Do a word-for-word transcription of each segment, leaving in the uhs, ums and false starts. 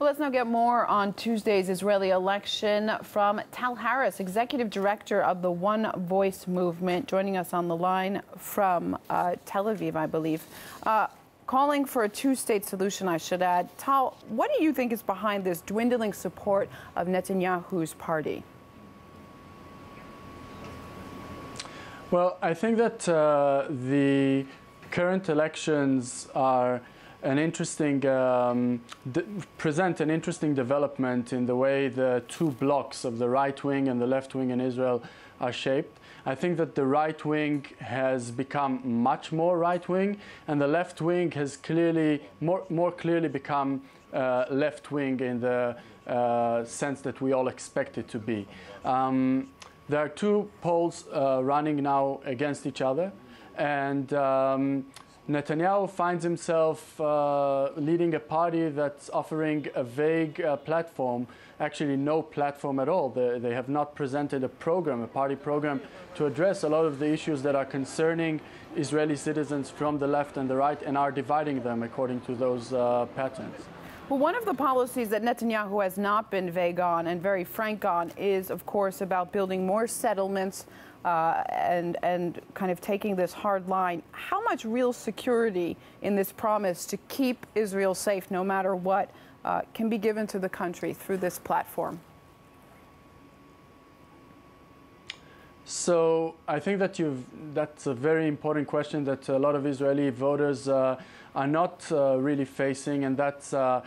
Well, let's now get more on Tuesday's Israeli election from Tal Harris, Executive Director of the One Voice Movement, joining us on the line from uh, Tel Aviv, I believe. Uh, calling for a two-state solution, I should add. Tal, what do you think is behind this dwindling support of Netanyahu's party? Well, I think that uh, the current elections are an interesting, um, present an interesting development in the way the two blocks of the right wing and the left wing in Israel are shaped. I think that the right wing has become much more right wing, and the left wing has clearly, more, more clearly become uh, left wing in the uh, sense that we all expect it to be. Um, there are two polls uh, running now against each other, and um, Netanyahu finds himself uh, leading a party that's offering a vague uh, platform, actually no platform at all. They, they have not presented a program, a party program, to address a lot of the issues that are concerning Israeli citizens from the left and the right and are dividing them according to those uh, patterns. Well, one of the policies that Netanyahu has not been vague on and very frank on is, of course, about building more settlements uh, and, and kind of taking this hard line. How much real security in this promise to keep Israel safe no matter what uh, can be given to the country through this platform? So I think that you've, that's a very important question that a lot of Israeli voters uh, are not uh, really facing, and that's uh,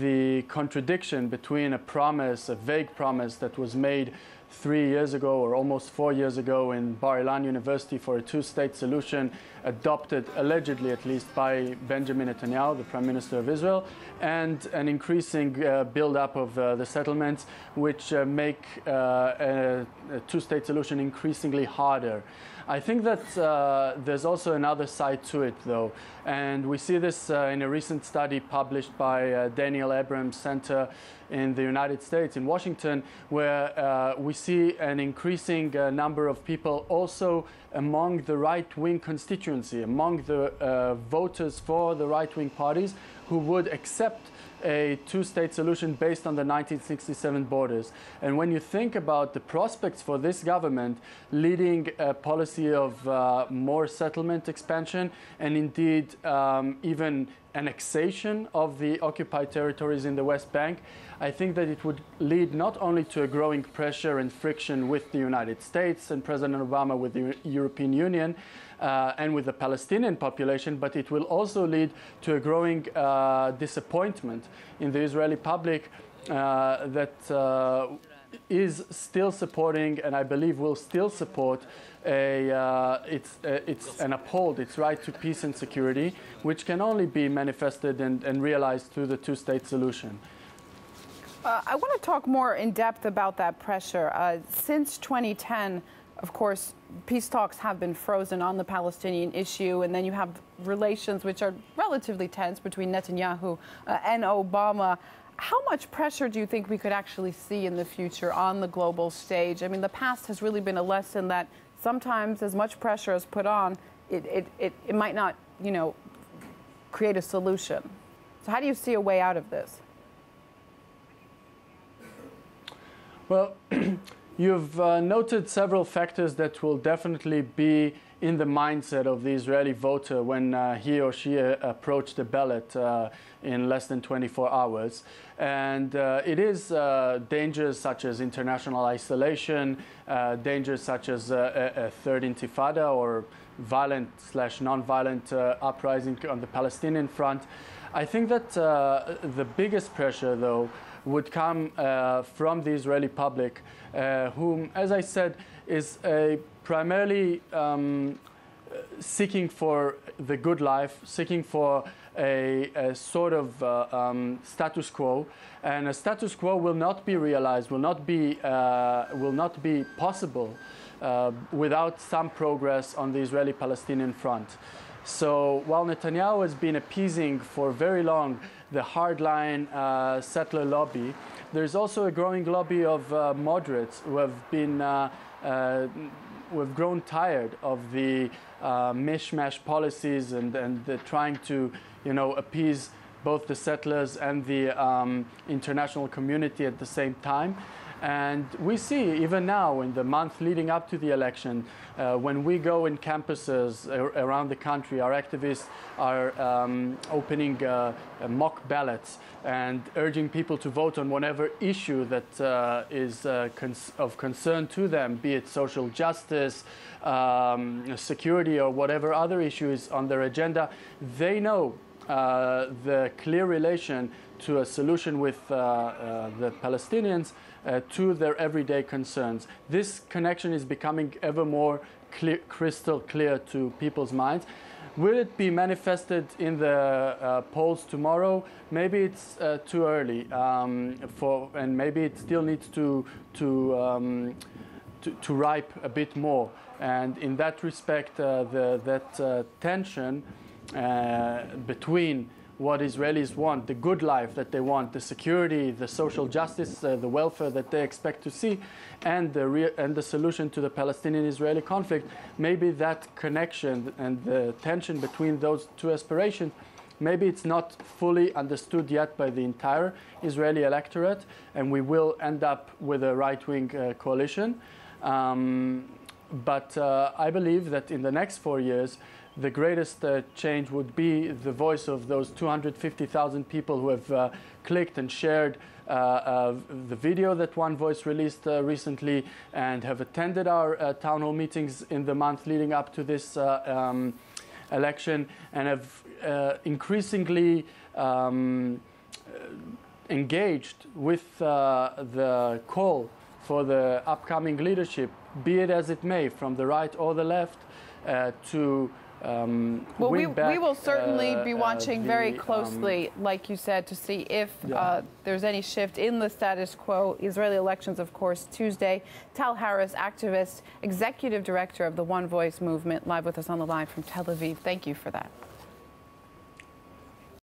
the contradiction between a promise, a vague promise that was made three years ago or almost four years ago in Bar-Ilan University for a two-state solution adopted, allegedly at least, by Benjamin Netanyahu, the Prime Minister of Israel, and an increasing uh, build-up of uh, the settlements, which uh, make uh, a, a two-state solution increasingly harder. I think that uh, there's also another side to it, though, and we see this uh, in a recent study published by uh, Daniel Abraham Center in the United States, in Washington, where uh, we see an increasing uh, number of people also among the right-wing constituency, among the uh, voters for the right-wing parties, who would accept a two-state solution based on the nineteen sixty-seven borders. And when you think about the prospects for this government leading a policy of uh, more settlement expansion and indeed um, even annexation of the occupied territories in the West Bank, I think that it would lead not only to a growing pressure and friction with the United States and President Obama with the European Union uh, and with the Palestinian population, but it will also lead to a growing uh, disappointment in the Israeli public uh, that uh, is still supporting, and I believe will still support, a, uh, it's, uh, it's and uphold its right to peace and security, which can only be manifested and, and realized through the two-state solution. Uh, I want to talk more in depth about that pressure. Uh, since twenty ten, of course, peace talks have been frozen on the Palestinian issue, and then you have relations which are relatively tense between Netanyahu uh, and Obama. How much pressure do you think we could actually see in the future on the global stage? I mean, the past has really been a lesson that sometimes as much pressure is put on, it, it, it, it might not, you know, create a solution. So how do you see a way out of this? Well, you've uh, noted several factors that will definitely be in the mindset of the Israeli voter when uh, he or she uh, approached the ballot uh, in less than twenty-four hours. And uh, it is uh, dangers such as international isolation, uh, dangers such as uh, a, a third intifada or violent slash non-violent uh, uprising on the Palestinian front. I think that uh, the biggest pressure, though, would come uh, from the Israeli public, uh, whom, as I said, is a primarily um, seeking for the good life, seeking for a, a sort of uh, um, status quo, and a status quo will not be realized, will not be uh, will not be possible uh, without some progress on the Israeli-Palestinian front. So while Netanyahu has been appeasing for very long the hardline uh, settler lobby, there's also a growing lobby of uh, moderates who have been uh, uh, we've grown tired of the uh, mishmash policies and, and the trying to, you know, appease both the settlers and the um, international community at the same time. And we see even now in the month leading up to the election, uh, when we go in campuses ar around the country, our activists are um, opening uh, mock ballots and urging people to vote on whatever issue that uh, is uh, cons of concern to them, be it social justice, um, security, or whatever other issue is on their agenda. They know uh, the clear relation to a solution with uh, uh, the Palestinians uh, to their everyday concerns. This connection is becoming ever more clear, crystal clear to people's minds. Will it be manifested in the uh, polls tomorrow? Maybe it's uh, too early, um, for, and maybe it still needs to, to, um, to, to ripe a bit more. And in that respect, uh, the, that uh, tension uh, between what Israelis want, the good life that they want, the security, the social justice, uh, the welfare that they expect to see, and the, re and the solution to the Palestinian-Israeli conflict, maybe that connection and the tension between those two aspirations, maybe it's not fully understood yet by the entire Israeli electorate, and we will end up with a right-wing uh, coalition. Um, but uh, I believe that in the next four years, the greatest uh, change would be the voice of those two hundred fifty thousand people who have uh, clicked and shared uh, uh, the video that One Voice released uh, recently and have attended our uh, town hall meetings in the month leading up to this uh, um, election, and have uh, increasingly um, engaged with uh, the call for the upcoming leadership, be it as it may, from the right or the left, uh, to Um, well, we, back, we will certainly uh, be watching uh, the, very closely, um, like you said, to see if yeah. uh, there's any shift in the status quo. Israeli elections, of course, Tuesday. Tal Harris, activist, executive director of the One Voice Movement, live with us on the line from Tel Aviv. Thank you for that.